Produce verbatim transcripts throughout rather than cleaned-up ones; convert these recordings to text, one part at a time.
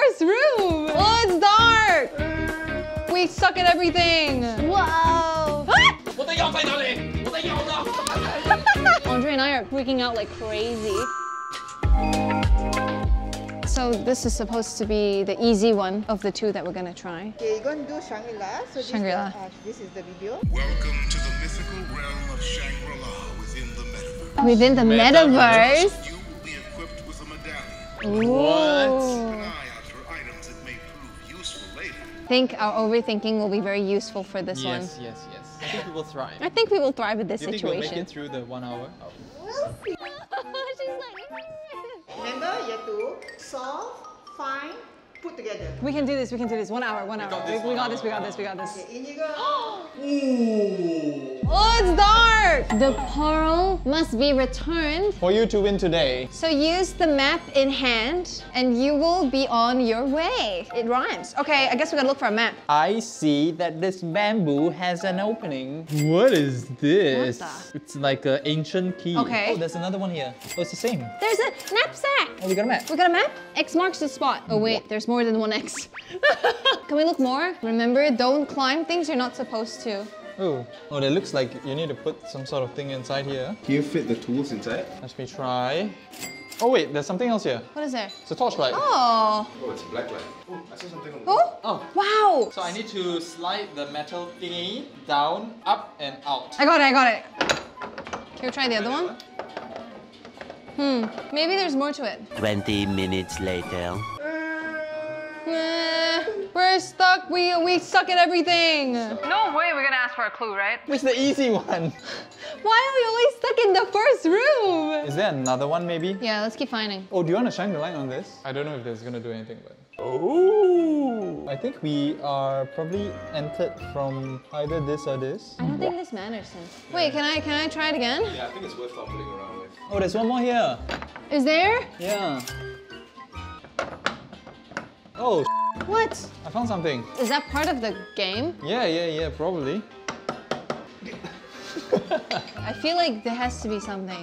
first room. Oh, it's dark. We suck at everything. Whoa. Andre and I are freaking out like crazy. So this is supposed to be the easy one of the two that we're gonna try. Okay, you're gonna do Shangri-La. So Shangri-La. This, this is the video. Welcome to the mythical realm of Shangri-La within the metaverse. Within the metaverse. metaverse. You will be equipped with a medallion. What? Keep an eye out for items that may prove useful later. I think our overthinking will be very useful for this yes, one. Yes, yes, yes. I think we will thrive. I think we will thrive in this situation. You think situation. We'll make it through the one hour? Oh. We'll see. She's like, remember, you have to solve, find, put together. We can do this, we can do this. One hour, one hour. We got this, we got this, we got this. Okay, in you go. Ooh. Oh, it's dark! The pearl must be returned. For you to win today. So use the map in hand and you will be on your way. It rhymes. Okay, I guess we gotta look for a map. I see that this bamboo has an opening. What is this? What the? It's like an ancient key. Okay. Oh, there's another one here. Oh, it's the same. There's a knapsack! Oh, we got a map. We got a map? X marks the spot. Oh wait, there's more than one X. Can we look more? Remember, don't climb things you're not supposed to. Ooh. Oh, that looks like you need to put some sort of thing inside here. Can you fit the tools inside? Let me try. Oh wait, there's something else here. What is there? It's a torchlight. Oh. Oh, it's a black light. Oh, I saw something on the wall. Oh? Oh. Wow. So I need to slide the metal thingy down, up and out. I got it, I got it. Can you try the other one? Hmm. Maybe there's more to it. twenty minutes later. Nah, we're stuck. We we suck at everything. No way we're gonna ask for a clue, right? It's the easy one. Why are we always stuck in the first room? Is there another one maybe? Yeah, let's keep finding. Oh, do you want to shine the light on this? I don't know if this is gonna do anything, but... Oh! I think we are probably entered from either this or this. I don't think this matters since. Yeah. Wait, can I, can I try it again? Yeah, I think it's worth fumbling around with. Oh, there's one more here. Is there? Yeah. Oh, what? I found something. Is that part of the game? Yeah, yeah, yeah, probably. I feel like there has to be something.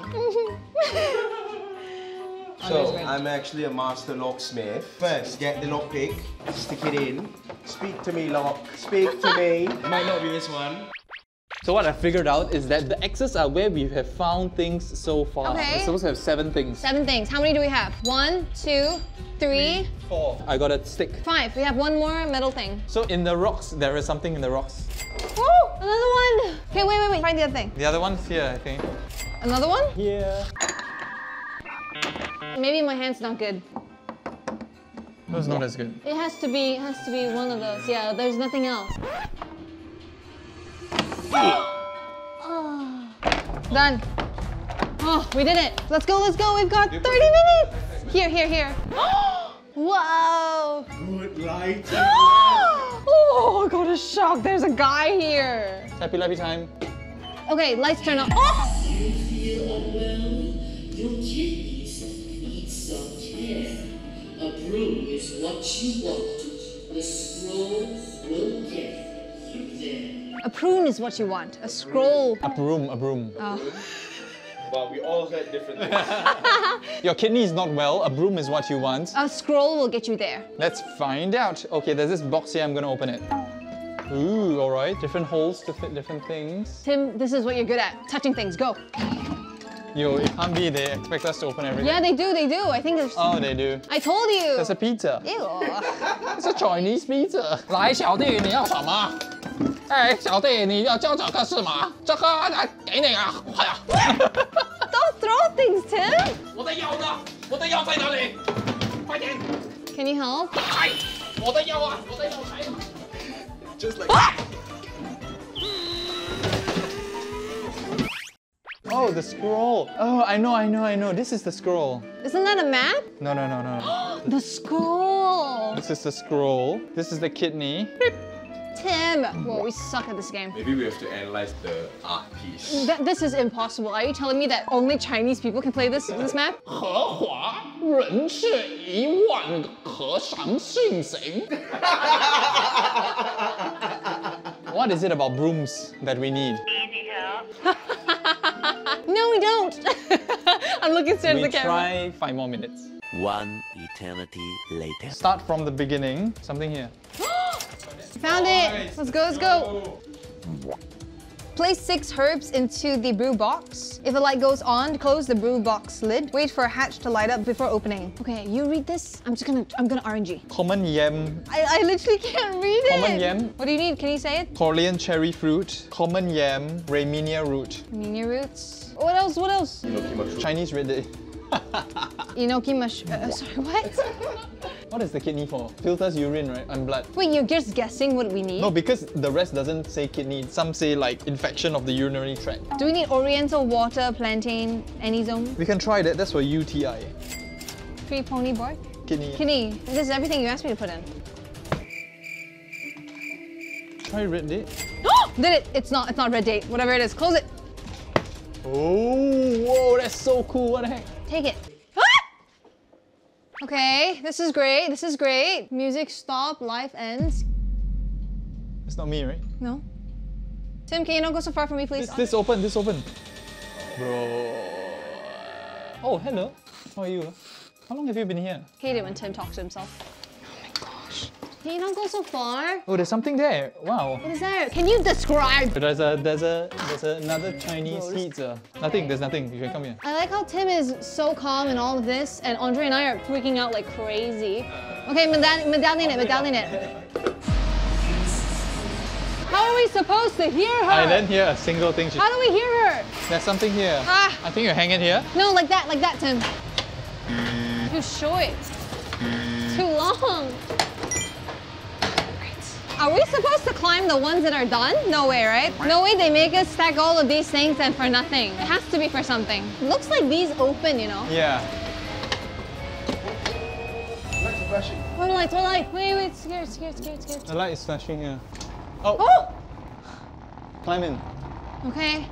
So, I'm actually a master locksmith. First, get the lockpick, stick it in. Speak to me, lock. Speak to me. It might not be this one. So what I figured out is that the X's are where we have found things so far. Okay. We're supposed to have seven things. Seven things. How many do we have? One, two, three, three, four. I got a stick. Five. We have one more metal thing. So in the rocks, there is something in the rocks. Oh, another one. Okay, wait, wait, wait. Find the other thing. The other one's here, I think. Another one? Here. Maybe my hand's not good. No, it's not as good. It has to be. It has to be one of those. Yeah. There's nothing else. Oh. Done. Oh, we did it. Let's go, let's go. We've got thirty minutes. Here, here, here. Whoa. Good light. Oh, I got a shock. There's a guy here. Happy Lappy time. Okay, lights turn on. Oh! You feel unwell? Your kidneys need some care. A broom is what you want. The scroll will get you there. A prune is what you want. A scroll. A broom, a broom. Oh. Wow, we all heard different things. Your kidney is not well. A broom is what you want. A scroll will get you there. Let's find out. Okay, there's this box here. I'm gonna open it. Ooh, all right. Different holes to fit different things. Tim, this is what you're good at. Touching things. Go. Yo, it can't be. They expect us to open everything. Yeah, they do. They do. I think there's... Oh, they do. I told you. There's a pizza. Ew. It's a Chinese pizza. 来，小弟，你要什么？ Hey, 小弟，你要教这个是吗？这个来给你啊！快啊 ！Don't throw things, Tim. 我的腰呢？我的腰在哪里？快点 ！Can you help? 哎，我的腰啊！我的腰来了。Just like. Ah! Oh, the scroll. Oh, I know, I know, I know. This is the scroll. Isn't that a map? No, no, no, no. The scroll. This is the scroll. This is the kidney. Tim! Whoa, we suck at this game. Maybe we have to analyze the art piece. Th this is impossible. Are you telling me that only Chinese people can play this this map? What is it about brooms that we need? No, we don't! I'm looking straight at the camera. We try five more minutes. One eternity later. Start from the beginning. Something here. Found it! Let's go, let's go! Place six herbs into the brew box. If the light goes on, close the brew box lid. Wait for a hatch to light up before opening. Okay, you read this. I'm just gonna, I'm gonna R N G. Common yam. I, I literally can't read it. Common yam. What do you need? Can you say it? Korean cherry fruit. Common yam. Ramenia root. Ramenia roots. What else? What else? Chinese red day. Enoki mush. Uh, sorry, what? What is the kidney for? Filters urine, right? And blood. Wait, you're just guessing what we need? No, because the rest doesn't say kidney. Some say like infection of the urinary tract. Do we need oriental water, plantain, anisome? We can try that. That's for U T I. Three pony bark? Kidney. Kidney. This is everything you asked me to put in. Try red date. Did it? It's not. It's not red date. Whatever it is. Close it. Oh, whoa, that's so cool. What the heck? Take it. Okay, this is great, this is great. Music stop, life ends. It's not me, right? No. Tim, can you not go so far from me, please? This, this open, this open. Bro. Oh, hello. How are you? How long have you been here? Hate it when Tim talks to himself. Oh my gosh. Can you not go so far? Oh, there's something there. Wow. What is there? Can you describe? There's a, there's a, there's another Chinese pizza. Nothing, okay. There's nothing. You can come here. I like how Tim is so calm in all of this, and Andre and I are freaking out like crazy. Okay, medallion it, medallion it. How are we supposed to hear her? I didn't hear a single thing. She... How do we hear her? There's something here. Ah. I think you're hanging here. No, like that, like that, Tim. Too short. Too long. Are we supposed to climb the ones that are done? No way, right? No way they make us stack all of these things and for nothing. It has to be for something. It looks like these open, you know? Yeah. The lights are flashing. Oh, the lights, oh, the lights. Wait, wait, scared, scared, scared, scared. The light is flashing, yeah. Oh! Oh! Climb in. Okay.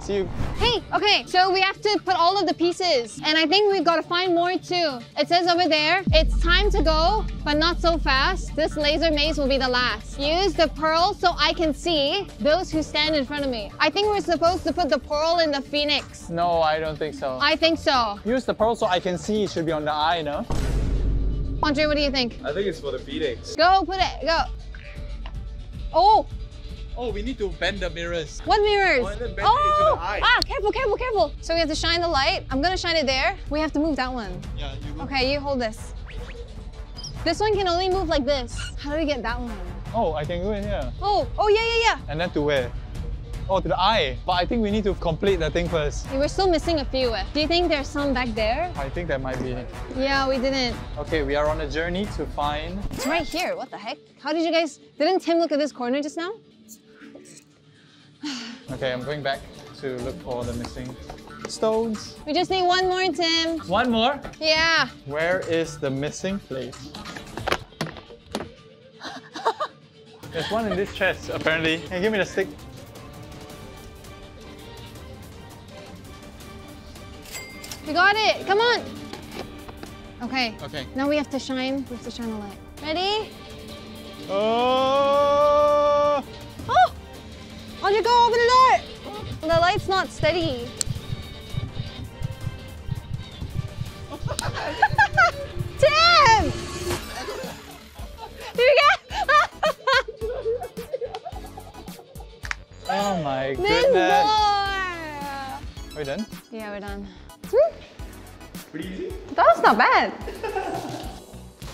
See you. Hey, okay, so we have to put all of the pieces, and I think we've got to find more too. It says over there, it's time to go, but not so fast. This laser maze will be the last. Use the pearl so I can see those who stand in front of me. I think we're supposed to put the pearl in the phoenix. No, I don't think so. I think so. Use the pearl so I can see. It should be on the eye, no? Andre, what do you think? I think it's for the phoenix. Go, put it, go. Oh! Oh, we need to bend the mirrors. What mirrors? Oh, and then bend oh. it into the eye. Ah, careful, careful, careful. So we have to shine the light. I'm gonna shine it there. We have to move that one. Yeah, you move. Okay, you hold this. This one can only move like this. How do we get that one? Oh, I can go in here. Oh, oh yeah, yeah, yeah. And then to where? Oh, to the eye. But I think we need to complete the thing first. We're still missing a few. Eh? Do you think there's some back there? I think there might be. Yeah, we didn't. Okay, we are on a journey to find... It's right here, what the heck? How did you guys... Didn't Tim look at this corner just now? Okay, I'm going back to look for the missing stones. We just need one more, Tim. One more? Yeah. Where is the missing place? There's one in this chest, apparently. Can you give me the stick? We got it. Come on. Okay. Okay. Now we have to shine. We have to shine a light. Ready? Oh! Oh! Andre, go open the door! The light's not steady. Tim! Here we go! Oh my goodness! Then more! Are we done? Yeah, we're done. Pretty easy? That was not bad.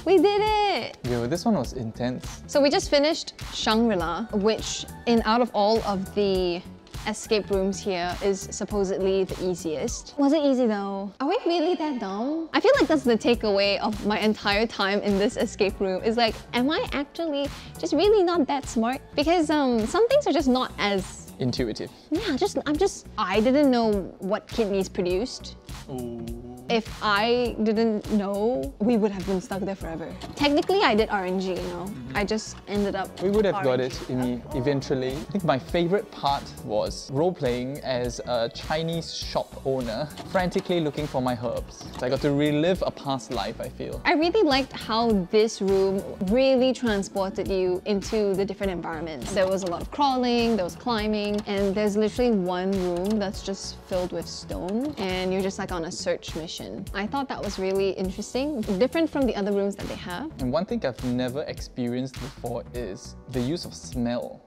We did it! Yo, this one was intense. So we just finished Shangri-La, which in out of all of the escape rooms here is supposedly the easiest. Was it easy though? Are we really that dumb? I feel like that's the takeaway of my entire time in this escape room is like, am I actually just really not that smart? Because um, some things are just not as... intuitive. Yeah, just, I'm just, I didn't know what kidneys produced. Ooh. If I didn't know, we would have been stuck there forever. Technically, I did R N G, you know? Mm-hmm. I just ended up We would have R N G. Got it in eventually. I think my favorite part was role-playing as a Chinese shop owner, frantically looking for my herbs. So I got to relive a past life, I feel. I really liked how this room really transported you into the different environments. There was a lot of crawling, there was climbing, and there's literally one room that's just filled with stone, and you're just like on a search mission. session. I thought that was really interesting, different from the other rooms that they have. And one thing I've never experienced before is the use of smell.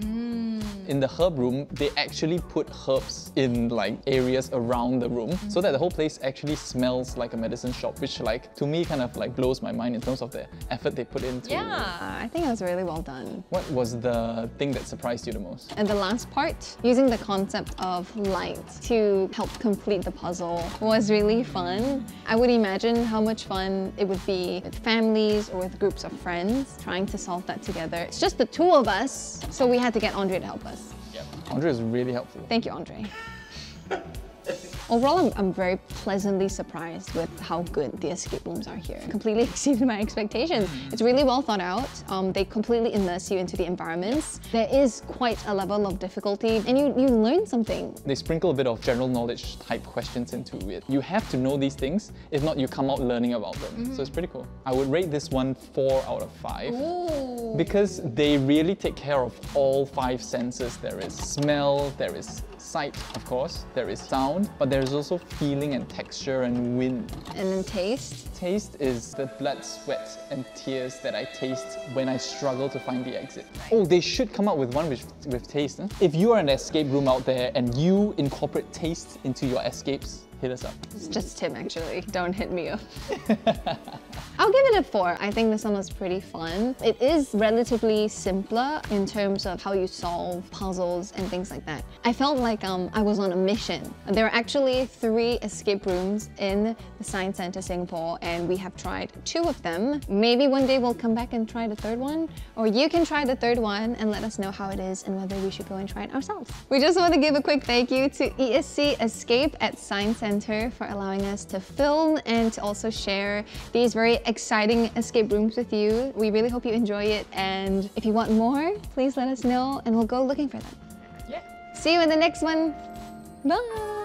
Mm. In the herb room, they actually put herbs in like areas around the room mm. so that the whole place actually smells like a medicine shop, which like to me kind of like blows my mind in terms of the effort they put into. Yeah, I think it was really well done. What was the thing that surprised you the most? And the last part, using the concept of light to help complete the puzzle was really fun. I would imagine how much fun it would be with families or with groups of friends trying to solve that together. It's just the two of us, so we had to get Andre to help us. Yep. Andre is really helpful. Thank you, Andre. Overall, I'm, I'm very pleasantly surprised with how good the escape rooms are here. Completely exceeded my expectations. It's really well thought out. Um, they completely immerse you into the environments. There is quite a level of difficulty and you, you learn something. They sprinkle a bit of general knowledge type questions into it. You have to know these things, if not you come out learning about them. Mm-hmm. So it's pretty cool. I would rate this one four out of five. Ooh. Because they really take care of all five senses. There is smell, there is sight, of course, there is sound, but there's also feeling and texture and wind. And then taste? Taste is the blood, sweat and tears that I taste when I struggle to find the exit. Nice. Oh, they should come up with one with, with taste. Huh? If you are an escape room out there and you incorporate taste into your escapes, hit us up. It's just Tim, actually. Don't hit me up. I'll give it a four. I think this one was pretty fun. It is relatively simpler in terms of how you solve puzzles and things like that. I felt like um, I was on a mission. There are actually three escape rooms in the Science Centre Singapore, and we have tried two of them. Maybe one day we'll come back and try the third one, or you can try the third one and let us know how it is and whether we should go and try it ourselves. We just want to give a quick thank you to E S C Escape at Science Centre Centre for allowing us to film and to also share these very exciting escape rooms with you. We really hope you enjoy it, and if you want more, please let us know and we'll go looking for them. Yeah. See you in the next one. Bye!